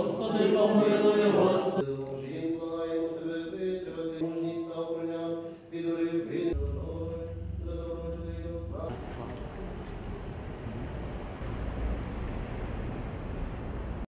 Господи, помилуй.